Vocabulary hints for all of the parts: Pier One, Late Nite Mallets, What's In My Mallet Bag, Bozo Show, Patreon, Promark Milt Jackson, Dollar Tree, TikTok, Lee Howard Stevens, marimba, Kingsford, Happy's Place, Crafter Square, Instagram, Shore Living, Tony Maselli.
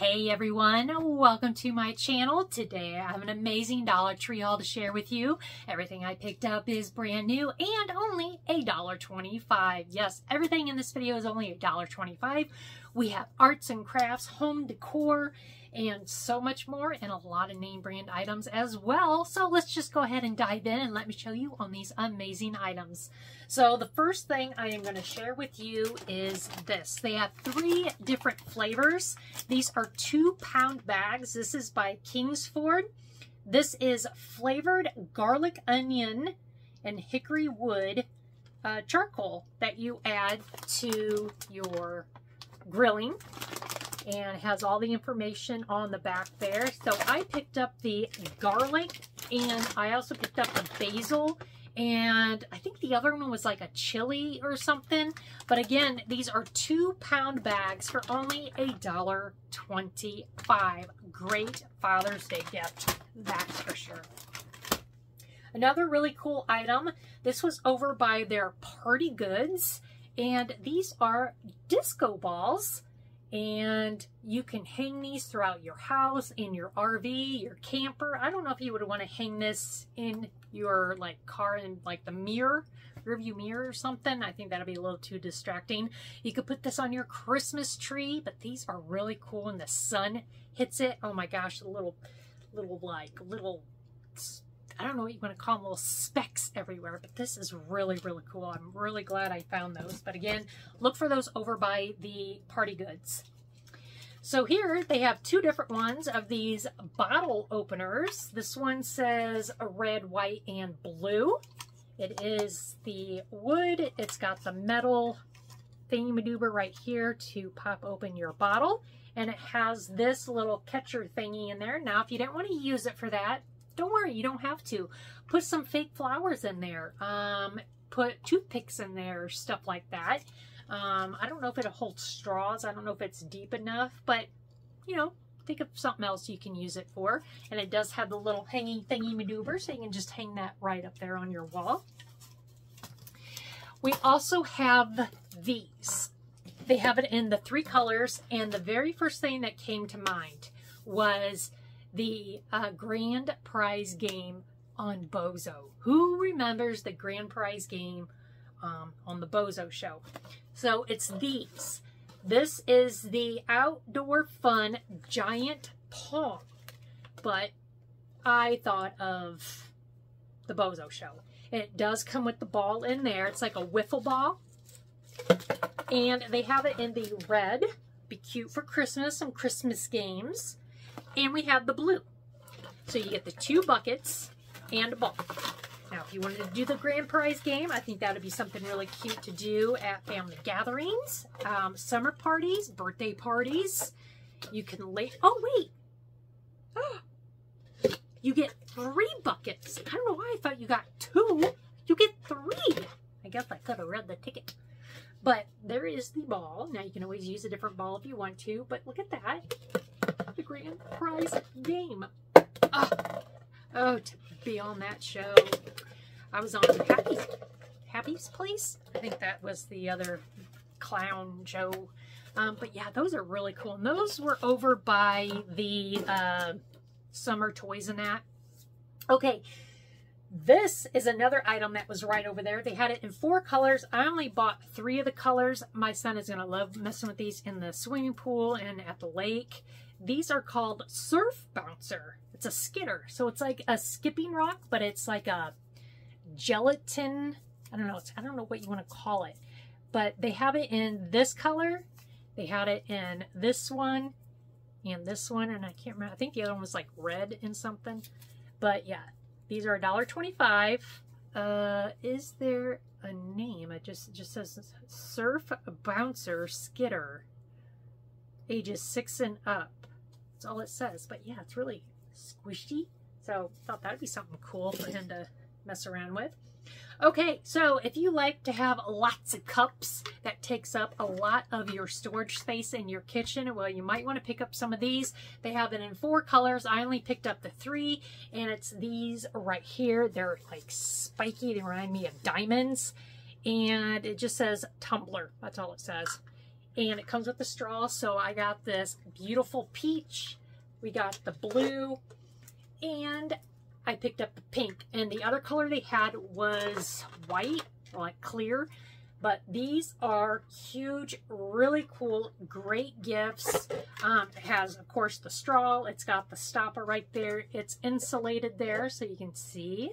Hey everyone, welcome to my channel. Today I have an amazing Dollar Tree haul to share with you. Everything I picked up is brand new and only $1.25. Yes, everything in this video is only $1.25. We have arts and crafts, home decor, and so much more, and a lot of name brand items as well. So let's just go ahead and dive in and let me show you on these amazing items. So the first thing I am going to share with you is this. They have three different flavors. These are 2-pound bags. This is by Kingsford. This is flavored garlic, onion, and hickory wood charcoal that you add to your grilling. And has all the information on the back there. So I picked up the garlic, and I also picked up the basil, and I think the other one was like a chili or something. But again, these are 2-pound bags for only $1.25. Great Father's Day gift, that's for sure. Another really cool item, this was over by their Party Goods, and these are disco balls. And you can hang these throughout your house, in your RV, your camper. I don't know if you would want to hang this in your like car and like the mirror, rearview mirror or something. I think that'll be a little too distracting. You could put this on your Christmas tree, but these are really cool and the sun hits it. Oh my gosh, the little I don't know what you want to call them, little specks everywhere, but this is really, really cool. I'm really glad I found those. But again, look for those over by the Party Goods. So here they have two different ones of these bottle openers. This one says red, white, and blue. It is the wood. It's got the metal thingy-maneuver right here to pop open your bottle. And it has this little catcher thingy in there. Now, if you didn't want to use it for that, don't worry, you don't have to. Put some fake flowers in there. Put toothpicks in there, stuff like that. I don't know if it'll hold straws. I don't know if it's deep enough, but, you know, think of something else you can use it for. And it does have the little hanging thingy maneuver, so you can just hang that right up there on your wall. We also have these. They have it in the 3 colors, and the very first thing that came to mind was the grand prize game on Bozo. Who remembers the grand prize game on the Bozo Show? So it's these. This is the outdoor fun giant pong, but I thought of the Bozo Show. It does come with the ball in there. It's like a wiffle ball, and they have it in the red. Be cute for Christmas, some Christmas games. And we have the blue. So you get the 2 buckets and a ball. Now, if you wanted to do the grand prize game, I think that would be something really cute to do at family gatherings, summer parties, birthday parties. You can lay, oh wait, you get 3 buckets. I don't know why I thought you got 2. You get 3. I guess I could have read the ticket. But there is the ball. Now you can always use a different ball if you want to, but look at that. The grand prize game. Oh, to be on that show. I was on Happy's Place. I think that was the other clown show. But yeah, those are really cool. And those were over by the summer toys and that. Okay, this is another item that was right over there. They had it in 4 colors. I only bought 3 of the colors. My son is going to love messing with these in the swimming pool and at the lake. These are called Surf Bouncer. It's a skitter. So it's like a skipping rock, but it's like a gelatin. I don't know what you want to call it. But they have it in this color. They had it in this one and this one. And I can't remember. I think the other one was like red and something. But yeah. These are $1.25. Is there a name? It just says Surf Bouncer Skitter. Ages 6 and up. That's all it says. But yeah, it's really squishy. So I thought that would be something cool for him to mess around with. Okay, so if you like to have lots of cups, that takes up a lot of your storage space in your kitchen, well, you might want to pick up some of these. They have it in 4 colors. I only picked up the 3, and it's these right here. They're like spiky. They remind me of diamonds, and it just says tumbler. That's all it says. and it comes with the straw. So I got this beautiful peach, we got the blue, and I picked up the pink. And the other color they had was white, or like clear. But these are huge, really cool, great gifts. It has, of course, the straw. It's got the stopper right there. It's insulated there, so you can see.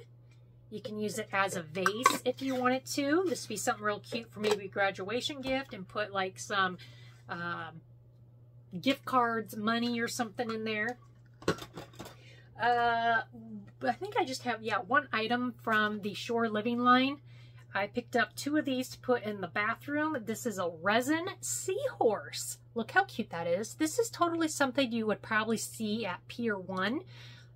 You can use it as a vase if you wanted to. This would be something real cute for maybe a graduation gift, and put like some gift cards, money, or something in there. I think I just have, yeah, one item from the Shore Living line. I picked up two of these to put in the bathroom. This is a resin seahorse. Look how cute that is. This is totally something you would probably see at Pier One.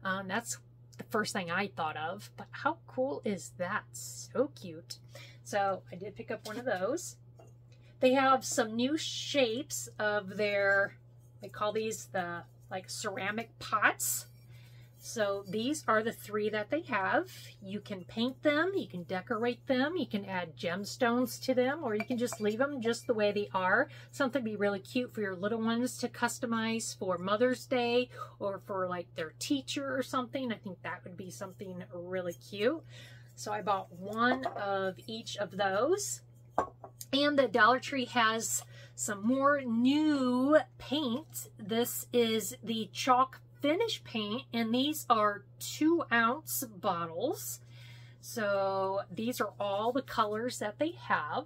That's the first thing I thought of, but how cool is that? So cute. So I did pick up one of those. They have some new shapes of their, they call these the like ceramic pots. So these are the three that they have. You can paint them, you can decorate them, you can add gemstones to them, or you can just leave them just the way they are. Something be really cute for your little ones to customize for Mother's Day, or for like their teacher or something. I think that would be something really cute. So I bought one of each of those. And the Dollar Tree has some more new paint. This is the chalk finish paint, and these are 2-ounce bottles. So these are all the colors that they have.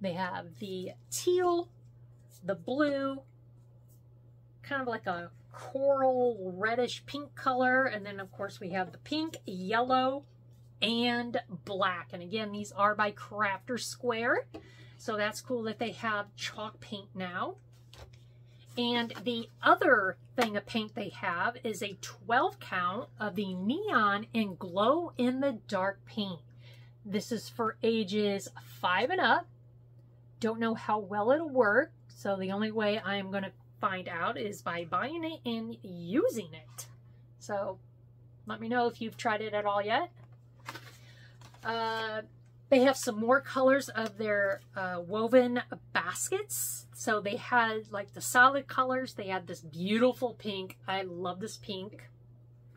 They have the teal, the blue, kind of like a coral reddish pink color, and then of course we have the pink, yellow, and black. And again, these are by Crafter Square, so that's cool that they have chalk paint now. And the other thing of paint they have is a 12 count of the neon and glow in the dark paint. This is for ages 5 and up. Don't know how well it'll work, so the only way I'm going to find out is by buying it and using it. So let me know if you've tried it at all yet. They have some more colors of their woven baskets. So they had like the solid colors. They had this beautiful pink. I love this pink.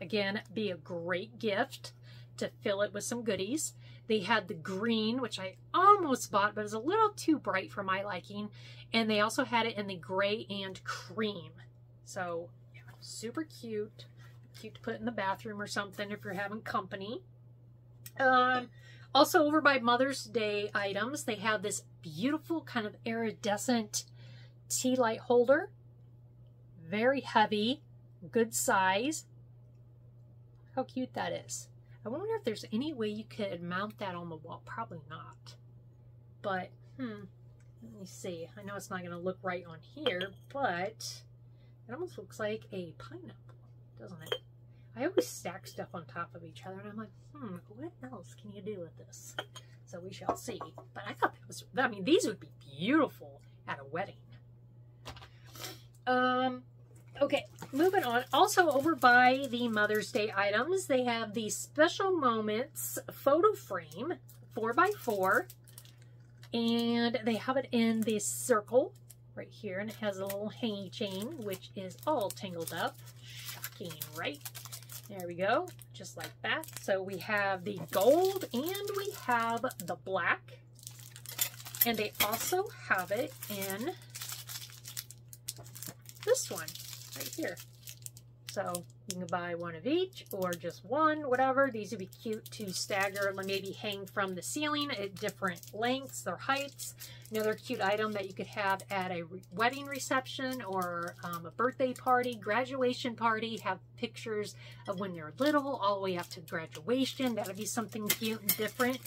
Again, be a great gift to fill it with some goodies. They had the green, which I almost bought, but it was a little too bright for my liking. And they also had it in the gray and cream. So yeah, super cute. Cute to put in the bathroom or something if you're having company. Also, over by Mother's Day items, they have this beautiful kind of iridescent tea light holder. Very heavy, good size. How cute that is. I wonder if there's any way you could mount that on the wall. Probably not. But, let me see. I know it's not going to look right on here, but it almost looks like a pineapple, doesn't it? I always stack stuff on top of each other, and I'm like, what else can you do with this? So we shall see. But I thought that was, I mean, these would be beautiful at a wedding. Okay, moving on. Also, over by the Mother's Day items, they have the Special Moments photo frame, 4x4, and they have it in this circle right here, and it has a little hanging chain, which is all tangled up. Shocking, right? There we go, just like that. So we have the gold and we have the black. And they also have it in this one right here. So you can buy one of each or just one, whatever. These would be cute to stagger, maybe hang from the ceiling at different lengths or heights. Another cute item that you could have at a wedding reception or a birthday party, graduation party. Have pictures of when they're little all the way up to graduation. That would be something cute and different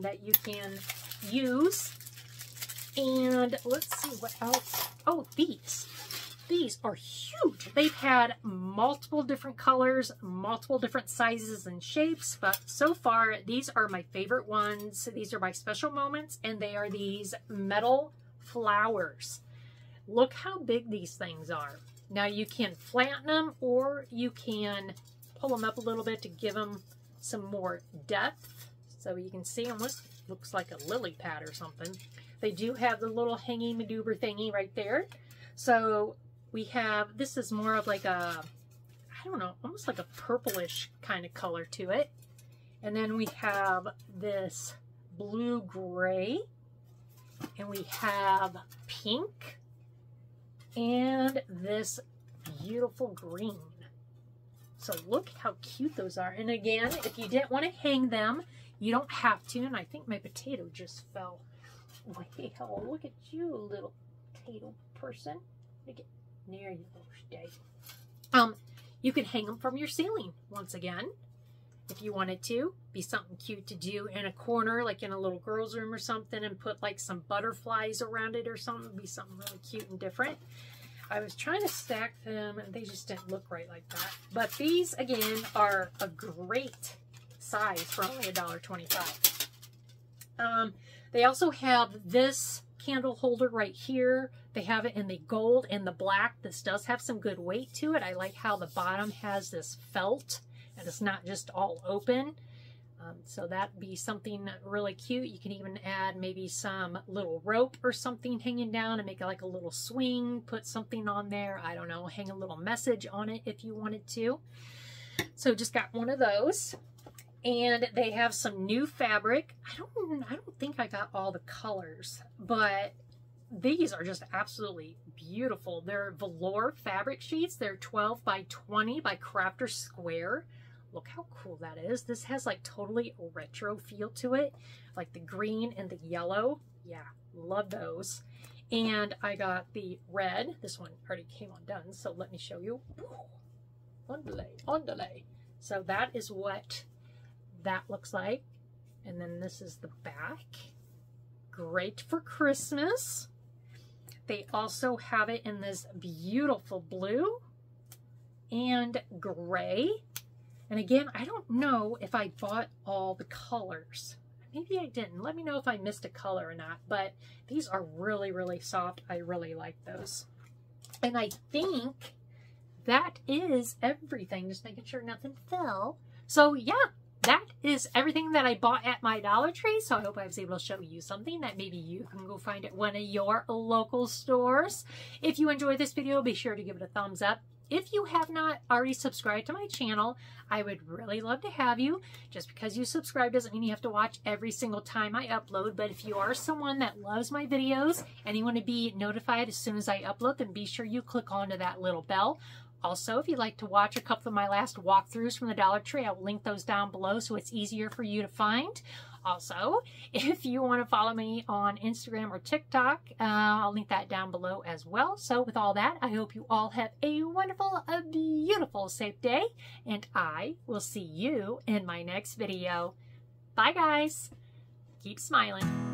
that you can use. And let's see what else. Oh, these. These are huge. They've had multiple different colors, multiple different sizes and shapes, but so far these are my favorite ones. These are my Special Moments, and they are these metal flowers. Look how big these things are. Now you can flatten them or you can pull them up a little bit to give them some more depth. So you can see them. Looks like a lily pad or something. They do have the little hanging maneuver thingy right there. So we have, this is more of like a, I don't know, almost like a purplish kind of color to it. And then we have this blue-gray, and we have pink, and this beautiful green. So look how cute those are. And again, if you didn't want to hang them, you don't have to. And I think my potato just fell. Wow, look at you, little potato person. Look at, there you go, you could hang them from your ceiling once again, if you wanted to. Be something cute to do in a corner, like in a little girl's room or something, and put like some butterflies around it or something. Be something really cute and different. I was trying to stack them and they just didn't look right like that. But these again are a great size for only $1.25. They also have this candle holder right here. They have it in the gold and the black. This does have some good weight to it. I like how the bottom has this felt and it's not just all open. So that'd be something really cute. You can even add maybe some little rope or something hanging down and make it like a little swing, put something on there. I don't know, hang a little message on it if you wanted to. So just got one of those. And they have some new fabric. I don't think I got all the colors, but these are just absolutely beautiful. They're velour fabric sheets. They're 12 by 20 by Crafter Square. Look how cool that is. This has like totally a retro feel to it, like the green and the yellow. Yeah, love those. And I got the red. This one already came undone, so let me show you. On delay. So that is what that looks like. And then this is the back. Great for Christmas. They also have it in this beautiful blue and gray. And again, I don't know if I bought all the colors. Maybe I didn't. Let me know if I missed a color or not. But these are really, really soft. I really like those. And I think that is everything. Just making sure nothing fell. So yeah, that is everything that I bought at my Dollar Tree. So I hope I was able to show you something that maybe you can go find at one of your local stores. If you enjoyed this video, be sure to give it a thumbs up. If you have not already subscribed to my channel, I would really love to have you. Just because you subscribe doesn't mean you have to watch every single time I upload. But if you are someone that loves my videos and you want to be notified as soon as I upload, then be sure you click onto that little bell. Also, if you'd like to watch a couple of my last walkthroughs from the Dollar Tree, I'll link those down below so it's easier for you to find. Also, if you want to follow me on Instagram or TikTok, I'll link that down below as well. So with all that, I hope you all have a wonderful, a beautiful, safe day, and I will see you in my next video. Bye, guys. Keep smiling.